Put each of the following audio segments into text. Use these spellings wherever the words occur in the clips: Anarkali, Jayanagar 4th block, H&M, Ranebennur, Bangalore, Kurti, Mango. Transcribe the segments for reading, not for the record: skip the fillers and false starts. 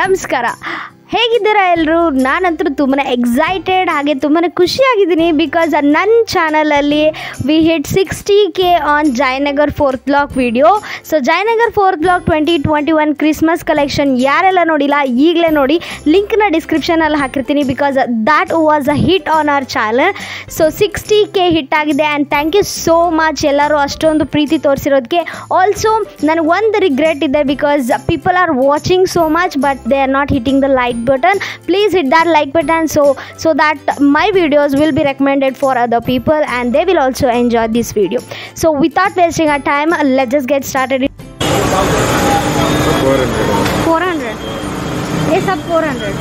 ನಮಸ್ಕಾರ ಹೇಗಿದ್ದೀರಾ ಎಲ್ಲರೂ ನಾನಂತೂ ತುಂಬಾ ಎಕ್ಸೈಟೆಡ್ ಹಾಗೆ ತುಂಬಾ ಖುಷಿಯಾಗಿದ್ದೀನಿ ಬಿಕಾಸ್ ನನ್ನ ಚಾನಲಲ್ಲಿ we hit 60k on Jayanagar 4th block video so Jayanagar 4th block 2021 Christmas collection ಯಾರೆಲ್ಲ ನೋಡಿಲ್ಲ ಈಗಲೇ ನೋಡಿ ಲಿಂಕ್ನ ಡಿಸ್ಕ್ರಿಪ್ಷನಲ್ಲಿ ಹಾಕಿರ್ತೀನಿ because that was a hit on our channel so 60k hit ಆಗಿದೆ and thank you so much ಎಲ್ಲರೂ ಅಷ್ಟೊಂದು ಪ್ರೀತಿ ತೋರಿಸಿರೋದಕ್ಕೆ ಆಲ್ಸೋ ನನಗೊಂದು ರಿಗ್ರೆಟ್ ಇದೆ because people are watching so much but they are not hitting the like button. Please hit that like button so that my videos will be recommended for other people and they will also enjoy this video. So without wasting our time, let's just get started. 400. ये सब 400.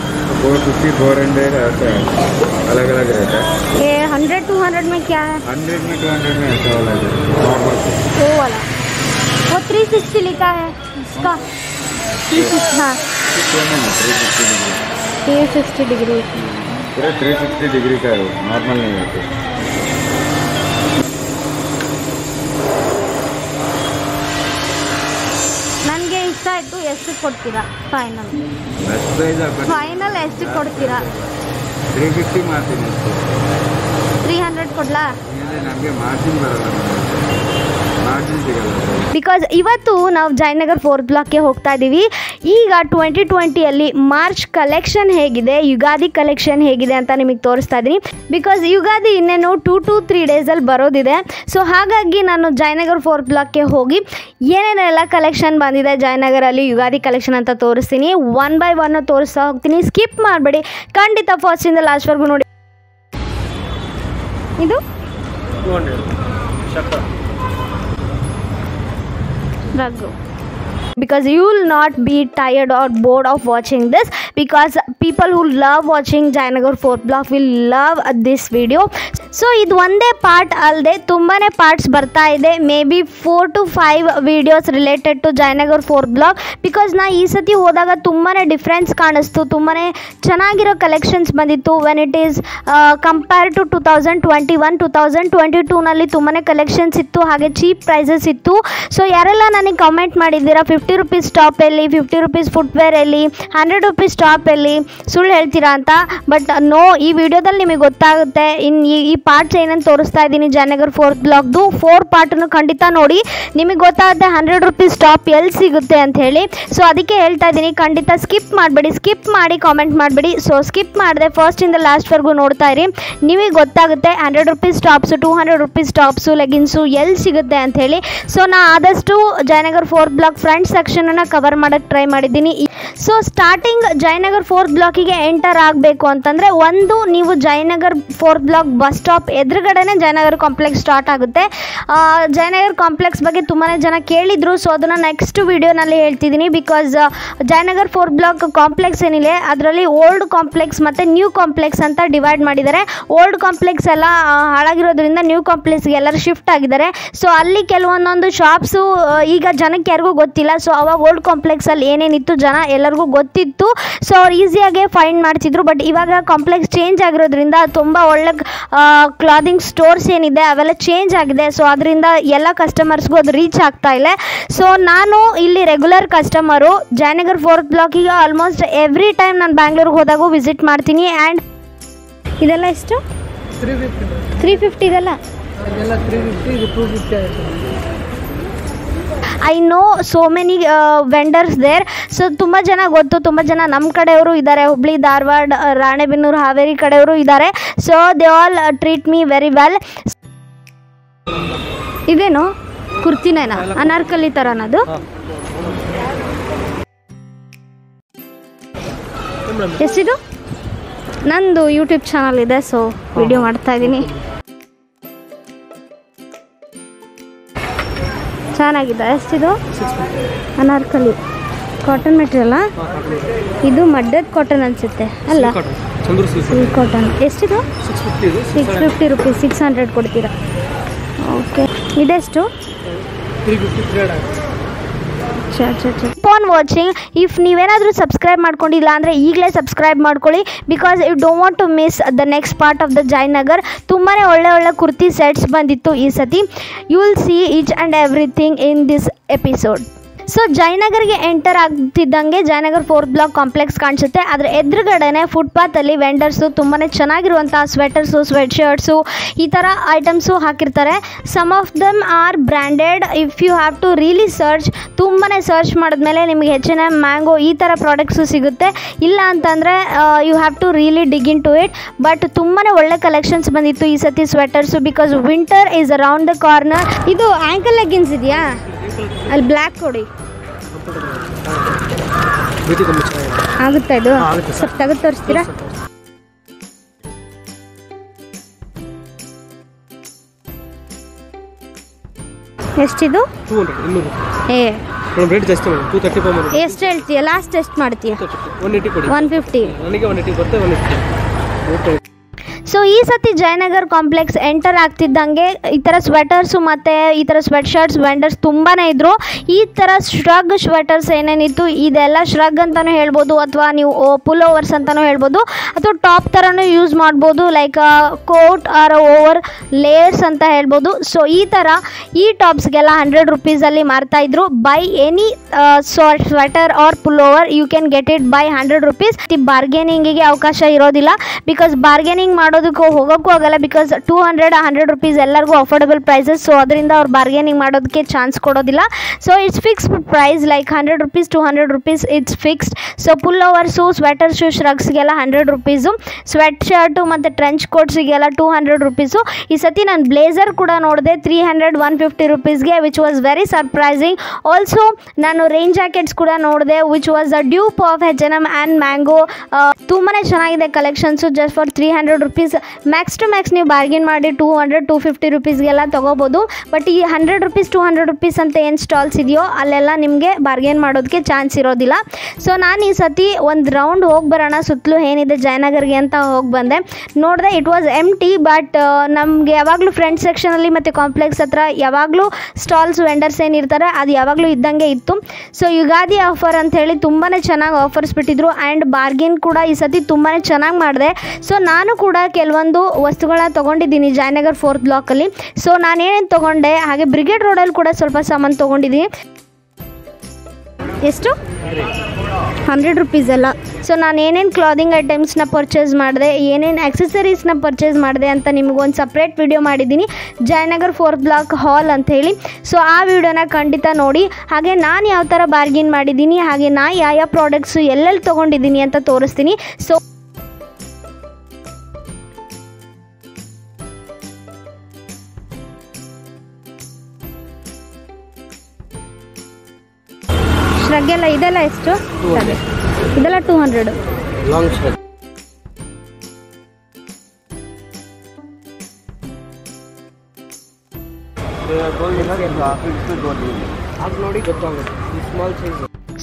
450, 400 ऐसे अलग-अलग रहता है. ये 100, 200 में क्या है? 100 में 200 में ऐसा वाला है. वो वाला. वो 360 लिखा है इसका. 360. 360 डिग्री पूरा 360 डिग्री का है वो नॉर्मल नहीं होता नंगे इस्ता है तो ऐसे कोड़तीरा फाइनल फाइनल ऐसे कोड़तीरा 350 मार्जिन 300 कोड़ला ये नंगे मार्जिन बराबर ಬಿಕಾಸ್ ಇವತ್ತು ನಾವು ಜಯನಗರ್ 4th ಬ್ಲಾಕ್ಗೆ ಹೋಗ್ತಾ ಇದ್ದೀವಿ ಈಗ 2020ಯಲ್ಲಿ ಮಾರ್ಚ್ ಕಲೆಕ್ಷನ್ ಹೇಗಿದೆ ಯುಗಾದಿ ಕಲೆಕ್ಷನ್ ಹೇಗಿದೆ ಅಂತ ನಿಮಗೆ ತೋರಿಸ್ತಾ ಇದ್ದೀನಿ ಬಿಕಾಸ್ ಯುಗಾದಿ ಇನ್ನೇನು 2 to 3 ಡೇಸಲ್ಲಿ ಬರೋದಿದೆ ಸೊ ಹಾಗಾಗಿ ನಾನು ಜಯನಗರ್ 4th ಬ್ಲಾಕ್ಗೆ ಹೋಗಿ ಏನೇನೆಲ್ಲ ಕಲೆಕ್ಷನ್ ಬಂದಿದೆ ಜಯನಗರಲ್ಲಿ ಯುಗಾದಿ ಕಲೆಕ್ಷನ್ ಅಂತ ತೋರಿಸ್ತೀನಿ ಒನ್ ಬೈ ಒನ್ ತೋರಿಸ್ತಾ ಹೋಗ್ತೀನಿ ಸ್ಕಿಪ್ ಮಾಡಬೇಡಿ ಖಂಡಿತ ಫಸ್ಟಿಂದ ಲಾಸ್ಟ್ವರೆಗೂ ನೋಡಿ ಇದು 200 because you will not be tired or bored of watching this because people who love watching Jayanagar 4th block will love this video so idu one day part alde tumbane parts barta ide maybe 4 to 5 videos related to Jayanagar 4th block because na ee sati hodaga tumbane difference kaanistu tumbane chanagiro collections bandittu when it is compared to 2021 2022 nalli tumbane collections ittu hage cheap prices ittu so yarella naniಗೆ comment ಮಾಡಿದ್ದೀರಾ 50 rupees top elli 50 rupees footwear elli 100 rupees top elli ಸುಳ್ಳು ಹೇಳ್ತೀರಾ ಅಂತ but no ಈ ವಿಡಿಯೋದಲ್ಲಿ ನಿಮಗೆ ಗೊತ್ತಾಗುತ್ತೆ ಇನ್ ಈ parts ಏನಂತ ತೋರಿಸ್ತಾ ಇದ್ದೀನಿ ಜಯನಗರ್ 4th ಬ್ಲಾಕ್ದು 4 ಪಾರ್ಟನ್ನು ಖಂಡಿತ ನೋಡಿ ನಿಮಗೆ ಗೊತ್ತಾಗುತ್ತೆ 100 ರೂಪೀಸ್ ಟಾಪ್ ಎಲ್ಲಿ ಸಿಗುತ್ತೆ ಅಂತ ಹೇಳಿ ಸೊ ಅದಕ್ಕೆ ಹೇಳ್ತಾ ಇದ್ದೀನಿ ಖಂಡಿತ ಸ್ಕಿಪ್ ಮಾಡಬೇಡಿ ಸ್ಕಿಪ್ ಮಾಡಿ ಕಾಮೆಂಟ್ ಮಾಡಬೇಡಿ ಸೊ ಸ್ಕಿಪ್ ಮಾಡಿದೆ ಫಸ್ಟಿಂದ ಲಾಸ್ಟ್ವರೆಗೂ ನೋಡ್ತಾ ಇರಿ ನಿಮಗೆ ಗೊತ್ತಾಗುತ್ತೆ 100 rupees tops 200 rupees tops leggings ಎಲ್ಲಿ ಸಿಗುತ್ತೆ ಅಂತ ಹೇಳಿ ಸೊ ನಾನು ಆದಷ್ಟು ಜಯನಗರ್ 4th ಬ್ಲಾಕ್ ಫ್ರಂಟ್ ಸೆಕ್ಷನನ್ನು ಕವರ್ ಮಾಡೋಕ್ಕೆ ಟ್ರೈ ಮಾಡಿದ್ದೀನಿ ಸೊ ಸ್ಟಾರ್ಟಿಂಗ್ ಜಯನಗರ್ 4th ಬ್ಲಾಕಿಗೆ ಎಂಟರ್ ಆಗಬೇಕು ಅಂತಂದರೆ ಒಂದು ನೀವು Jayanagar 4th block bus stop ಎದುರುಗಡೆನೇ ಜಯನಗರ್ ಕಾಂಪ್ಲೆಕ್ಸ್ ಸ್ಟಾರ್ಟ್ ಆಗುತ್ತೆ ಜಯನಗರ್ ಕಾಂಪ್ಲೆಕ್ಸ್ ಬಗ್ಗೆ ತುಂಬಾ ಜನ ಕೇಳಿದರು ಸೊ ಅದನ್ನು ನೆಕ್ಸ್ಟ್ ವೀಡಿಯೋನಲ್ಲಿ ಹೇಳ್ತಿದ್ದೀನಿ because Jayanagar 4th block complex ಏನಿದೆ ಅದರಲ್ಲಿ ಓಲ್ಡ್ ಕಾಂಪ್ಲೆಕ್ಸ್ ಮತ್ತು ನ್ಯೂ ಕಾಂಪ್ಲೆಕ್ಸ್ ಅಂತ ಡಿವೈಡ್ ಮಾಡಿದ್ದಾರೆ ಓಲ್ಡ್ ಕಾಂಪ್ಲೆಕ್ಸ್ ಎಲ್ಲ ಹಾಳಾಗಿರೋದ್ರಿಂದ ನ್ಯೂ ಕಾಂಪ್ಲೆಕ್ಸ್ಗೆ ಎಲ್ಲರೂ ಶಿಫ್ಟ್ ಆಗಿದ್ದಾರೆ ಸೊ ಅಲ್ಲಿ ಕೆಲವೊಂದೊಂದು ಶಾಪ್ಸು ಈಗ ಜನಕ್ಕೆ ಯಾರಿಗೂ ಗೊತ್ತಿಲ್ಲ ಸೊ ಅವಾಗ ಓಲ್ಡ್ ಕಾಂಪ್ಲೆಕ್ಸಲ್ಲಿ ಏನೇನಿತ್ತು ಜನ ಎಲ್ಲರಿಗೂ ಗೊತ್ತಿತ್ತು ಸೊ ಅವ್ರು ಈಸಿಯಾಗೆ ಫೈಂಡ್ ಮಾಡ್ತಿದ್ರು ಬಟ್ ಇವಾಗ ಕಾಂಪ್ಲೆಕ್ಸ್ ಚೇಂಜ್ ಆಗಿರೋದ್ರಿಂದ ತುಂಬ ಒಳ್ಳೆ ಕ್ಲಾದಿಂಗ್ ಸ್ಟೋರ್ಸ್ ಏನಿದೆ ಅವೆಲ್ಲ ಚೇಂಜ್ ಆಗಿದೆ ಸೊ ಅದರಿಂದ ಎಲ್ಲ ಕಸ್ಟಮರ್ಸ್ಗೂ ಅದು ರೀಚ್ ಆಗ್ತಾ ಇಲ್ಲ ಸೊ ನಾನು ಇಲ್ಲಿ ರೆಗ್ಯುಲರ್ ಕಸ್ಟಮರು ಜಯನಗರ್ 4th ಬ್ಲಾಕಿಗೆ ಆಲ್ಮೋಸ್ಟ್ ಎವ್ರಿ ಟೈಮ್ ನಾನು ಬ್ಯಾಂಗ್ಳೂರ್ಗೆ ಹೋದಾಗೂ ವಿಸಿಟ್ ಮಾಡ್ತೀನಿ ಆ್ಯಂಡ್ ಇದೆಲ್ಲ ಎಷ್ಟು 350 ಇದೆಲ್ಲ 250 I know so many vendors there so ತುಂಬ ಜನ ಗೊತ್ತು ತುಂಬ ಜನ ನಮ್ಮ ಕಡೆಯವರು ಇದ್ದಾರೆ ಹುಬ್ಳಿ ಧಾರವಾಡ ರಾಣೆಬೆನ್ನೂರು ಹಾವೇರಿ ಕಡೆಯವರು ಇದ್ದಾರೆ so they all treat me very well ಇದೇನು ಕುರ್ತಿನೇನಾ ಅನಾರ್ಕಲಿ ಥರನದು ಎಷ್ಟಿದು ನಂದು ಯೂಟ್ಯೂಬ್ ಚಾನಲ್ ಇದೆ ಸೊ ವಿಡಿಯೋ ಮಾಡ್ತಾ ಇದ್ದೀನಿ ಚೆನ್ನಾಗಿದೆ ಎಷ್ಟಿದು ಅನಾರ್ಕಲಿ ಕಾಟನ್ ಮೆಟೀರಿಯಲ್ಲ ಇದು ಮಡ್ಡದ ಕಾಟನ್ ಅನಿಸುತ್ತೆ ಅಲ್ಲ ಸಿಲ್ಕ್ ಕಾಟನ್ ಎಷ್ಟಿದು 650 ರುಪೀಸ್ 600 ಕೊಡ್ತೀರಾ ಓಕೆ ಇದೆಷ್ಟು ಫೋನ್ ವಾಚಿಂಗ್ ಇಫ್ ನೀವೇನಾದರೂ ಸಬ್ಸ್ಕ್ರೈಬ್ ಮಾಡ್ಕೊಂಡಿಲ್ಲ ಅಂದರೆ ಈಗಲೇ ಸಬ್ಸ್ಕ್ರೈಬ್ ಮಾಡ್ಕೊಳ್ಳಿ because you don't want to miss the next part of the Jayanagar ತುಂಬಾ ಒಳ್ಳೆ ಕುರ್ತಿ ಸೆಟ್ಸ್ ಬಂದಿತ್ತು ಈ ಸತಿ you will see each and everything in this episode So Jayanagar ge enter agtiddange Jayanagar 4th block complex ಕಾಣಿಸುತ್ತೆ ಅದರ ಎದುರುಗಡೆನೇ footpath ಅಲ್ಲಿ vendors ತುಂಬಾನೇ ಚೆನ್ನಾಗಿರುವಂತ sweaters sweat shirts ಈ ತರ ಐಟಮ್ಸ್ ಹಾಕಿರ್ತಾರೆ some of them are branded if you have to really search ತುಂಬಾನೇ search ಮಾಡಿದ್ಮೇಲೆ ನಿಮಗೆ H&M Mango ಈ ತರ ಪ್ರಾಡಕ್ಟ್ಸ್ ಸಿಗುತ್ತೆ ಇಲ್ಲ ಅಂತಂದ್ರೆ you have to really dig into it but ತುಂಬಾನೇ ಒಳ್ಳೆ ಕಲೆಕ್ಷನ್ಸ್ ಬಂದಿತ್ತು ಈ ಸತಿ sweaters because winter is around the corner ಇದು ankle leggings ಇದೆಯಾ ಅಲ್ಲಿ black ಕೊಡಿ ಆಗುತ್ತೆ ಅದು ಸ್ವಲ್ಪ ತೆಗೆದು ತೋರಿಸ್ತೀರಾ ಎಷ್ಟಿದು 200 ಏ ನಾನು ರೇಟ್ ಜಾಸ್ತಿ ಮಾಡಿದೆ 235 ಮಾಡಿದೆ ಎಷ್ಟು ಹೇಳ್ತೀಯಾ ಲಾಸ್ಟ್ ಟೆಸ್ಟ್ ಮಾಡ್ತೀಯಾ 180 ಕೊಡಿ 150 ನನಗೆ 180 ಬರುತ್ತೆ 150 So, ಈ ಸತಿ ಜಯನಗರ್ ಕಾಂಪ್ಲೆಕ್ಸ್ ಎಂಟರ್ ಆಗ್ತಿದ್ದಂಗೆ ಈ ಥರ ಸ್ವೆಟರ್ಸು ಮತ್ತು ಈ ಥರ ಸ್ವೆಟ್ ಶರ್ಟ್ಸ್ ವೆಂಡರ್ಸ್ ತುಂಬಾ ಇದ್ದರು ಈ ಥರ ಶ್ರಗ್ ಸ್ವೆಟರ್ಸ್ ಏನೇನಿತ್ತು ಇದೆಲ್ಲ ಶ್ರಗ್ ಅಂತಲೂ ಹೇಳ್ಬೋದು ಅಥವಾ ನೀವು ಪುಲ್ ಓವರ್ಸ್ ಅಂತಲೂ ಹೇಳ್ಬೋದು ಅಥವಾ ಟಾಪ್ ಥರನೂ ಯೂಸ್ ಮಾಡ್ಬೋದು like coat or over layers ಅಂತ ಹೇಳ್ಬೋದು ಸೊ ಈ ಥರ ಈ ಟಾಪ್ಸ್ಗೆಲ್ಲ 100 ರೂಪೀಸಲ್ಲಿ ಮಾರ್ತಾಯಿದ್ರು by any sweater or pullover you can get it by 100 rupees ಬಾರ್ಗೇನಿಂಗಿಗೆ ಅವಕಾಶ ಇರೋದಿಲ್ಲ ಬಿಕಾಸ್ ಬಾರ್ಗೇನಿಂಗ್ ಮಾಡೋ ಅದಕ್ಕೆ ಹೋಗೋಕ್ಕೂ ಆಗಲ್ಲ ಬಿಕಾಸ್ 200 100 ರೂಪೀಸ್ ಎಲ್ಲರಿಗೂ ಅಫೋರ್ಡಬಲ್ ಪ್ರೈಸಸ್ ಸೊ ಅದರಿಂದ ಅವ್ರು ಬಾರ್ಗೇನಿಂಗ್ ಮಾಡೋದಕ್ಕೆ ಚಾನ್ಸ್ ಕೊಡೋದಿಲ್ಲ so it's fixed price like 100 rupees 200 rupees it's fixed so pullovers sweaters ಶ್ರಗ್ಸ್ಗೆಲ್ಲ 100 rupees sweat shirt ಮತ್ತು ಟ್ರೆಂಚ್ ಕೋಟ್ಸಿಗೆಲ್ಲ 200 ರೂಪೀಸು ಈ ಸತಿ ನಾನು ಬ್ಲೇಸರ್ ಕೂಡ ನೋಡಿದೆ 300 150 ರೂಪೀಸ್ಗೆ which was very surprising also ನಾನು ರೈನ್ ಜಾಕೆಟ್ಸ್ ಕೂಡ ನೋಡಿದೆ which was a dupe of H&M and Mango ತುಂಬಾ ಚೆನ್ನಾಗಿದೆ collections just for 300 rupees max to max ನೀವು ಬಾರ್ಗೇನ್ ಮಾಡಿ 200 250 ರೂಪೀಸ್ಗೆಲ್ಲ ತೊಗೋಬೋದು ಬಟ್ ಈ 100 ರೂಪೀಸ್ 200 ರೂಪೀಸ್ ಅಂತ ಏನು ಸ್ಟಾಲ್ಸ್ ಇದೆಯೋ ಅಲ್ಲೆಲ್ಲ ನಿಮಗೆ ಬಾರ್ಗೇನ್ ಮಾಡೋದಕ್ಕೆ ಚಾನ್ಸ್ ಇರೋದಿಲ್ಲ ಸೊ ನಾನು ಈ ಸತಿ ಒಂದು ರೌಂಡ್ ಹೋಗಿ ಬರೋಣ ಸುತ್ತಲೂ ಏನಿದೆ ಜಯನಗರ್ಗೆ ಅಂತ ಹೋಗಿ ಬಂದೆ ನೋಡಿದೆ ಇಟ್ ವಾಸ್ ಎಂಟಿ ಬಟ್ ನಮಗೆ ಯಾವಾಗಲೂ ಫ್ರೆಂಡ್ ಸೆಕ್ಷನಲ್ಲಿ ಮತ್ತು ಕಾಂಪ್ಲೆಕ್ಸ್ ಹತ್ರ ಯಾವಾಗಲೂ ಸ್ಟಾಲ್ಸ್ ವೆಂಡರ್ಸ್ ಏನಿರ್ತಾರೆ ಅದು ಯಾವಾಗಲೂ ಇದ್ದಂಗೆ ಇತ್ತು ಸೊ ಯುಗಾದಿ ಆಫರ್ ಅಂತ ಹೇಳಿ ತುಂಬಾ ಚೆನ್ನಾಗಿ ಆಫರ್ಸ್ ಬಿಟ್ಟಿದ್ರು ಆ್ಯಂಡ್ ಬಾರ್ಗೇನ್ ಕೂಡ ಈ ಸತಿ ತುಂಬಾ ಚೆನ್ನಾಗಿ ಮಾಡಿದೆ ಸೊ ನಾನು ಕೂಡ ಕೆಲವೊಂದು ವಸ್ತುಗಳನ್ನ ತೊಗೊಂಡಿದ್ದೀನಿ ಜಯನಗರ್ 4th ಬ್ಲಾಕಲ್ಲಿ ಸೊ ನಾನೇನೇನು ತೊಗೊಂಡೆ ಹಾಗೆ ಬ್ರಿಗೇಡ್ ರೋಡಲ್ಲಿ ಕೂಡ ಸ್ವಲ್ಪ ಸಾಮಾನು ತೊಗೊಂಡಿದ್ದೀನಿ ಎಷ್ಟು 100 ರೂಪೀಸ್ ಅಲ್ಲ ಸೊ ನಾನು ಏನೇನು ಕ್ಲಾದಿಂಗ್ ಐಟಮ್ಸ್ನ ಪರ್ಚೇಸ್ ಮಾಡಿದೆ ಏನೇನು ಆಕ್ಸೆಸರೀಸ್ನ ಪರ್ಚೇಸ್ ಮಾಡಿದೆ ಅಂತ ನಿಮಗೊಂದು ಸಪ್ರೇಟ್ ವಿಡಿಯೋ ಮಾಡಿದ್ದೀನಿ ಜಯನಗರ್ 4th ಬ್ಲಾಕ್ ಹಾಲ್ ಅಂತ ಹೇಳಿ ಸೊ ಆ ವಿಡಿಯೋನ ಖಂಡಿತ ನೋಡಿ ಹಾಗೆ ನಾನು ಯಾವ ಥರ ಬಾರ್ಗಿನ್ ಮಾಡಿದ್ದೀನಿ ಹಾಗೆ ನಾನು ಯಾವ ಪ್ರಾಡಕ್ಟ್ಸು ಎಲ್ಲೆಲ್ಲಿ ತೊಗೊಂಡಿದ್ದೀನಿ ಅಂತ ತೋರಿಸ್ತೀನಿ ಸೊ ಶ್ರಗ್ಗೆಲ್ಲ ಇದೆಲ್ಲ ಎಷ್ಟು ಇದೆಲ್ಲ 200 ಲಾಂಗ್ ಶ್ರಗ್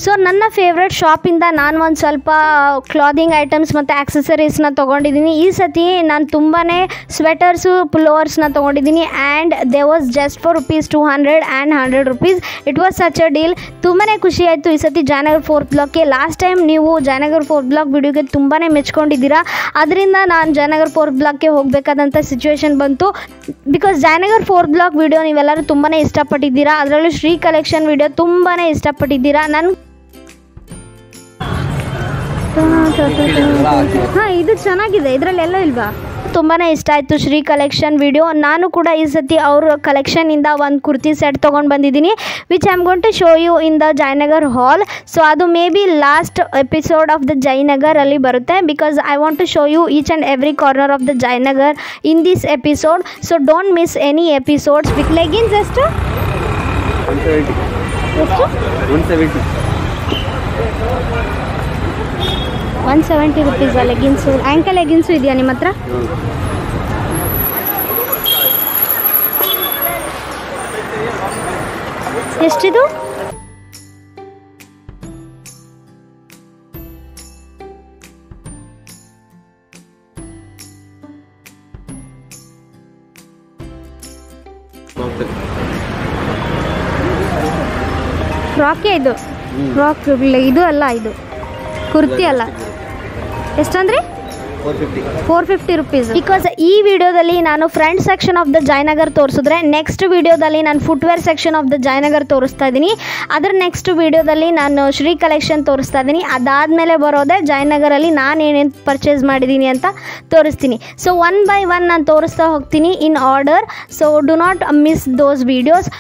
ಸೊ ನನ್ನ ಫೇವ್ರೆಟ್ ಶಾಪಿಂದ ನಾನು ಒಂದು ಸ್ವಲ್ಪ ಕ್ಲಾದಿಂಗ್ ಐಟಮ್ಸ್ ಮತ್ತು ಆ್ಯಕ್ಸೆಸರೀಸ್ನ ತೊಗೊಂಡಿದ್ದೀನಿ ಈ ಸತಿ ನಾನು ತುಂಬಾ ಸ್ವೆಟರ್ಸು ಪುಲೋವರ್ಸ್ನ ತೊಗೊಂಡಿದ್ದೀನಿ and they was just for ₹200 and 100 rupees it was such a deal ತುಂಬಾ ಖುಷಿ ಆಯಿತು ಈ ಸತಿ ಜಯನಗರ್ 4th ಬ್ಲಾಕ್ಗೆ ಲಾಸ್ಟ್ ಟೈಮ್ ನೀವು ಜಯನಗರ್ 4th ಬ್ಲಾಕ್ ವಿಡಿಯೋಗೆ ತುಂಬಾ ಮೆಚ್ಕೊಂಡಿದ್ದೀರಾ ಅದರಿಂದ ನಾನು ಜಯನಗರ್ 4th ಬ್ಲಾಕ್ಗೆ ಹೋಗಬೇಕಾದಂಥ ಸಿಚುವೇಶನ್ ಬಂತು because Jayanagar 4th block video ನೀವೆಲ್ಲರೂ ತುಂಬಾ ಇಷ್ಟಪಟ್ಟಿದ್ದೀರಾ ಅದರಲ್ಲೂ ಶ್ರೀ ಕಲೆಕ್ಷನ್ ವಿಡಿಯೋ ತುಂಬಾ ಇಷ್ಟಪಟ್ಟಿದ್ದೀರಾ ನಾನು ಹಾಂ ಇದು ಚೆನ್ನಾಗಿದೆ ಇದರಲ್ಲೆಲ್ಲ ಇಲ್ವಾ ತುಂಬಾ ಇಷ್ಟ ಆಯಿತು ಶ್ರೀ ಕಲೆಕ್ಷನ್ ವಿಡಿಯೋ ನಾನು ಕೂಡ ಈ ಸತಿ ಅವ್ರ ಕಲೆಕ್ಷನ್ನಿಂದ ಒಂದು ಕುರ್ತಿ ಸೆಟ್ ತೊಗೊಂಡು ಬಂದಿದ್ದೀನಿ which I am going to show you in the Jayanagar hall so ಅದು may be last episode of the Jayanagar ಅಲ್ಲಿ ಬರುತ್ತೆ because I want to show you each and every corner of the Jayanagar in this episode so don't miss any episodes with leggings ಎಷ್ಟು 170 rupees leggings ankle leggings ಇದೆಯಾ ನಿಮ್ಮ ಹತ್ರ ಎಷ್ಟಿದು ಫ್ರಾಕೇ ಇದು frock ಇದು ಅಲ್ಲ ಇದು ಕುರ್ತಿ ಅಲ್ಲ ಎಷ್ಟಂದ್ರೆ 450 rupees. Because ಈ ವಿಡಿಯೋದಲ್ಲಿ ನಾನು front section of the Jayanagar ತೋರಿಸಿದ್ರೆ, ನೆಕ್ಸ್ಟ್ ವಿಡಿಯೋದಲ್ಲಿ ನಾನು footwear section of the Jayanagar ತೋರಿಸ್ತಾ ಇದೀನಿ. ಅದರ ನೆಕ್ಸ್ಟ್ ವಿಡಿಯೋದಲ್ಲಿ ನಾನು ಶ್ರೀ ಕಲೆಕ್ಷನ್ ತೋರಿಸ್ತಾ ಇದೀನಿ. ಅದಾದ್ಮೇಲೆ ಬರೋದೆ ಜಯನಗರಲ್ಲಿ ನಾನು ಏನೇನು ಪರ್ಚೇಸ್ ಮಾಡಿದೀನಿ ಅಂತ ತೋರಿಸ್ತೀನಿ. ಸೊ ಒನ್ ಬೈ ಒನ್ ನಾನು ತೋರಿಸ್ತಾ ಹೋಗ್ತೀನಿ in order. So do not miss those videos.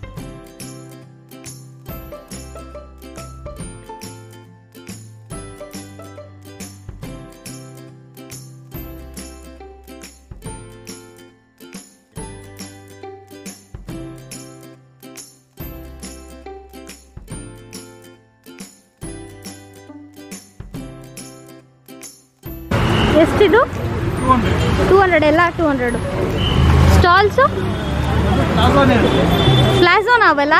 ಎಷ್ಟಿದು? 200. ಎಲ್ಲ 200 ಸ್ಟಾಲ್ಸು ಫ್ಲಾಝೋನ್ ಅವಲ್ಲ.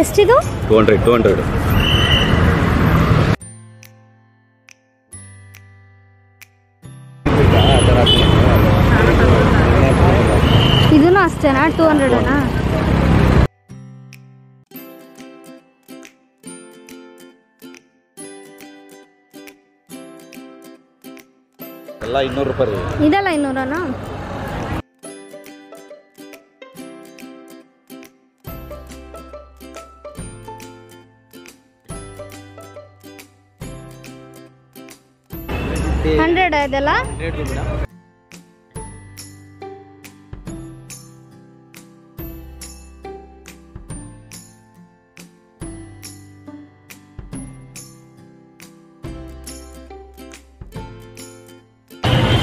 ಎಷ್ಟಿದು? 200. ಇದೂ ಅಷ್ಟೇನಾ? 200 ಇದೆಲ್ಲ 200. ಇದೆಲ್ಲ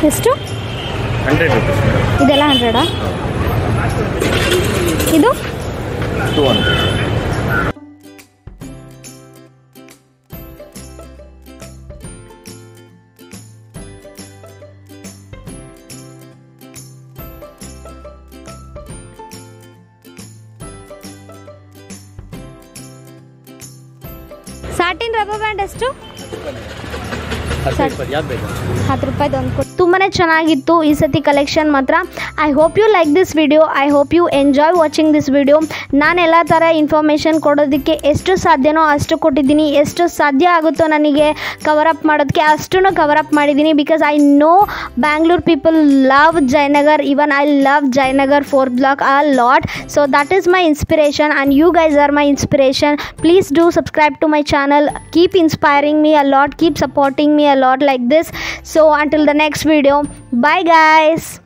ಎಷ್ಟು? 100. ಇದೆಲ್ಲ 100. ಇದು 200. ಸಾಟಿನ್ ರಬ್ಬರ್ ಬ್ಯಾಂಡ್ ಎಷ್ಟು? 10 ರೂಪಾಯಿದು ಅಂದ್ಕೊಂಡು ತುಂಬಾ ಚೆನ್ನಾಗಿತ್ತು ಈ ಸತಿ ಕಲೆಕ್ಷನ್ ಮಾತ್ರ. I hope you like this video. I hope you enjoy watching this video. ನಾನು ಎಲ್ಲ ಥರ ಇನ್ಫಾರ್ಮೇಷನ್ ಕೊಡೋದಕ್ಕೆ ಎಷ್ಟು ಸಾಧ್ಯನೋ ಅಷ್ಟು ಕೊಟ್ಟಿದ್ದೀನಿ. ಎಷ್ಟು ಸಾಧ್ಯ ಆಗುತ್ತೋ ನನಗೆ ಕವರಪ್ ಮಾಡೋದಕ್ಕೆ ಅಷ್ಟು ಕವರಪ್ ಮಾಡಿದ್ದೀನಿ. Because I know Bangalore people love Jayanagar. Even I love Jayanagar 4th block a lot. So that is my inspiration and you guys are my inspiration. Please do subscribe to my channel. Keep inspiring me a lot. Keep supporting me a lot like this. So until the next video, bye guys.